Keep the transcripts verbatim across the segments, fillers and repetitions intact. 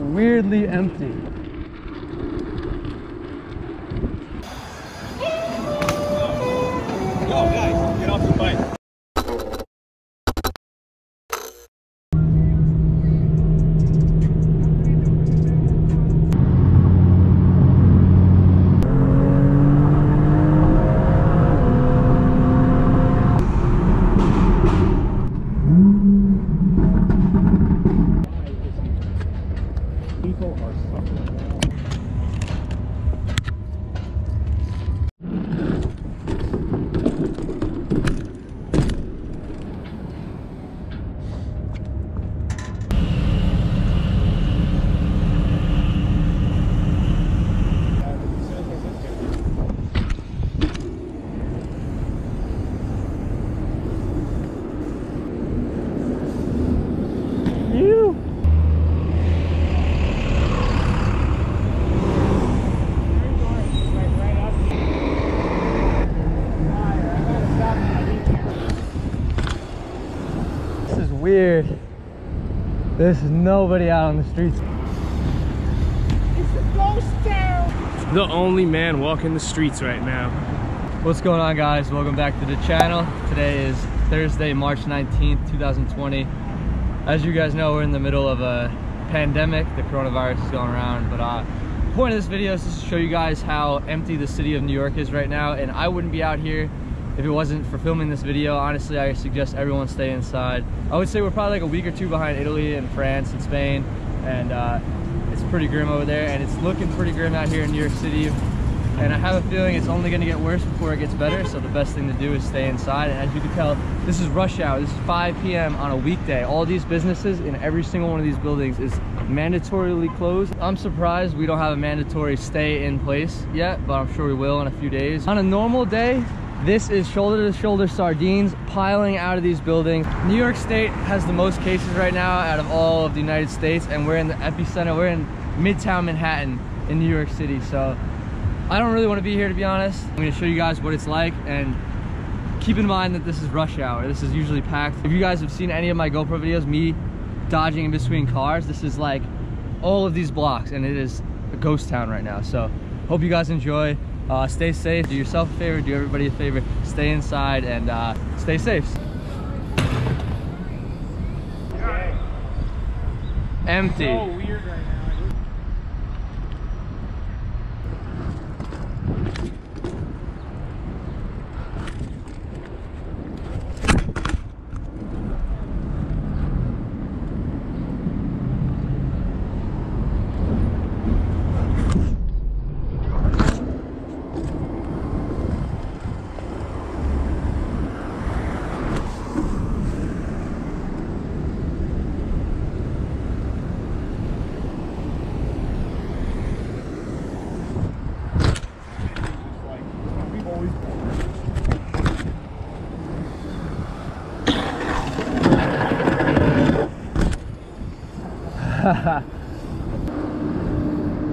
weirdly empty. Yo, guys, get off the bike. Weird. There's nobody out on the streets. It's a ghost town. The only man walking the streets right now. What's going on, guys? Welcome back to the channel. Today is Thursday, March nineteenth, two thousand twenty. As you guys know, we're in the middle of a pandemic. The coronavirus is going around, but uh, the point of this video is just to show you guys how empty the city of New York is right now, and I wouldn't be out here if it wasn't for filming this video. Honestly, I suggest everyone stay inside. I would say we're probably like a week or two behind Italy and France and Spain, and uh, it's pretty grim over there, and it's looking pretty grim out here in New York City, and I have a feeling it's only gonna get worse before it gets better, so the best thing to do is stay inside. And as you can tell, this is rush hour. This is five p m on a weekday. All these businesses in every single one of these buildings is mandatorily closed. I'm surprised we don't have a mandatory stay in place yet, but I'm sure we will in a few days. On a normal day, this is shoulder to shoulder sardines piling out of these buildings. New York State has the most cases right now out of all of the United States, and we're in the epicenter. We're in Midtown Manhattan in New York City, so I don't really want to be here, to be honest. I'm going to show you guys what it's like, and keep in mind that this is rush hour. This is usually packed. If you guys have seen any of my GoPro videos, me dodging in between cars, this is like all of these blocks, and it is a ghost town right now. So hope you guys enjoy. Uh, stay safe, do yourself a favor, do everybody a favor, stay inside, and uh, stay safe. Okay. Empty. So weird right now.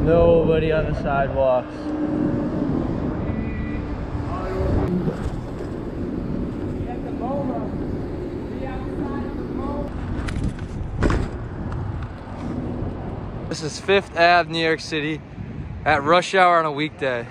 Nobody on the sidewalks. This is Fifth Avenue, New York City, at rush hour on a weekday.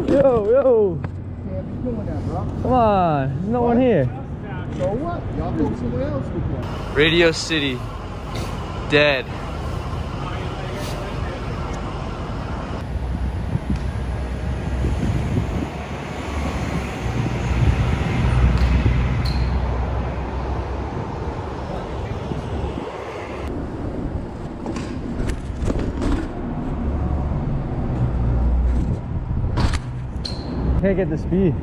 Yo, yo! Can't be doing that, bro. Come on, there's no one here. So what? Y'all go somewhere else with that. Radio City, dead. Can't get the speed.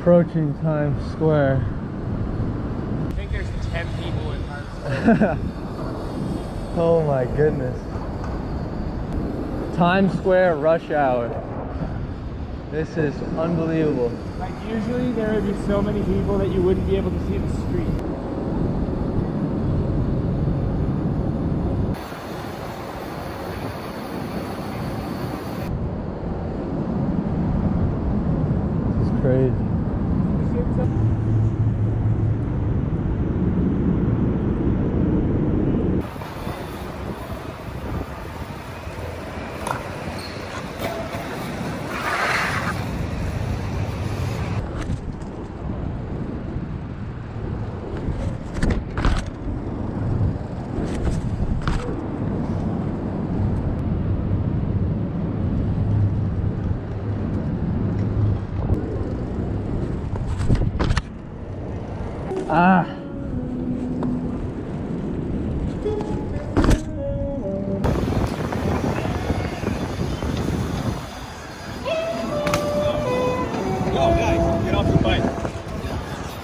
approaching Times Square. I think there's ten people in Times Square. Oh my goodness. Times Square rush hour. This is unbelievable. Like usually there would be so many people that you wouldn't be able to see the street. Crazy. Ah. Go guys, get off the bike.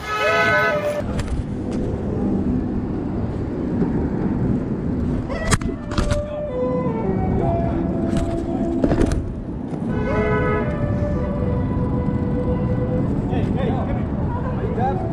Hey, hey, come here. Are you done?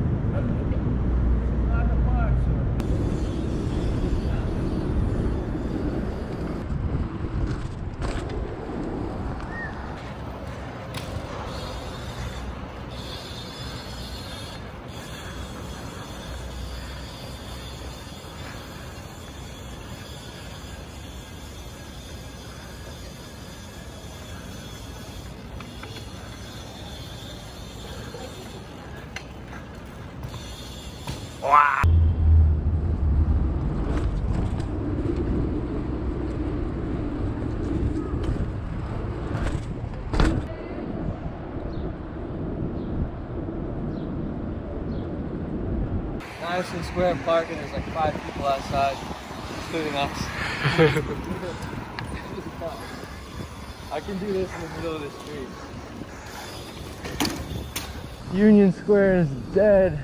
Wow. Madison Square Park, and there's like five people outside, including us. I can do this in the middle of the street. Union Square is dead.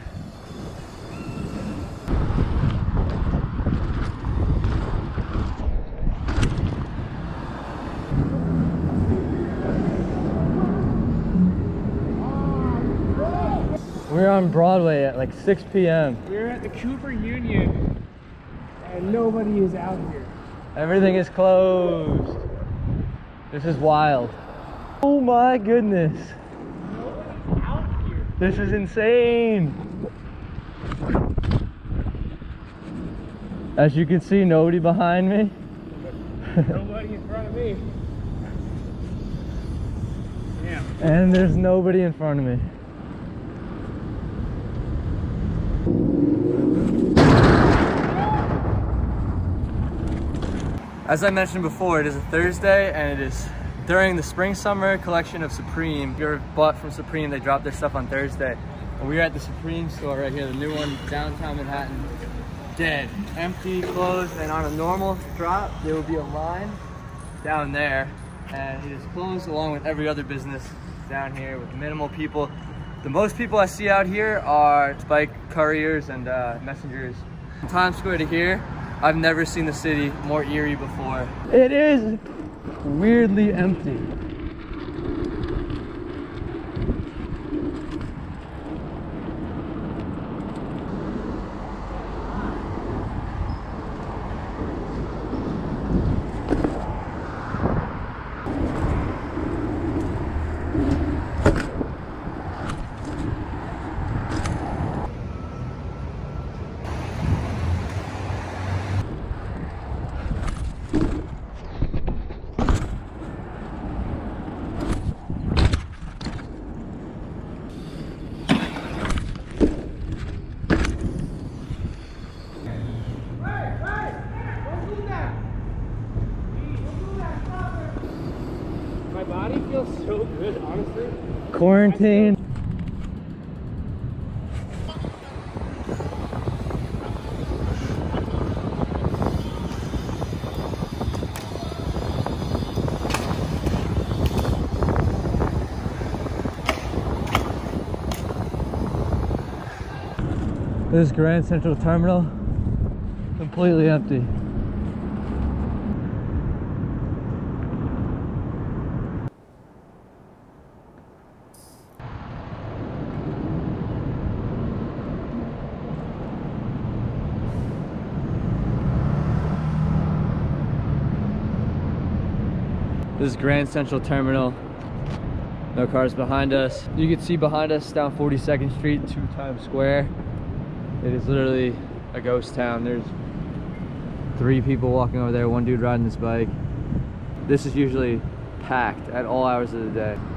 We're on Broadway at like six P M We're at the Cooper Union and nobody is out here. Everything is closed. This is wild. Oh my goodness. Nobody's out here. This is insane. As you can see, nobody behind me. Nobody in front of me. Damn. And there's nobody in front of me. As I mentioned before, it is a Thursday and it is during the spring summer collection of Supreme. If you ever bought from Supreme, they drop their stuff on Thursday. And we are at the Supreme store right here, the new one, downtown Manhattan. Dead, empty, closed, and on a normal drop, there will be a line down there. And it is closed along with every other business down here with minimal people. The most people I see out here are bike couriers and uh, messengers. From Times Square to here, I've never seen the city more eerie before. It is weirdly empty. quarantine. This Grand Central Terminal, completely empty. This is Grand Central Terminal. No cars behind us. You can see behind us down forty-second street to Times Square. It is literally a ghost town. There's three people walking over there, one dude riding his bike. This is usually packed at all hours of the day.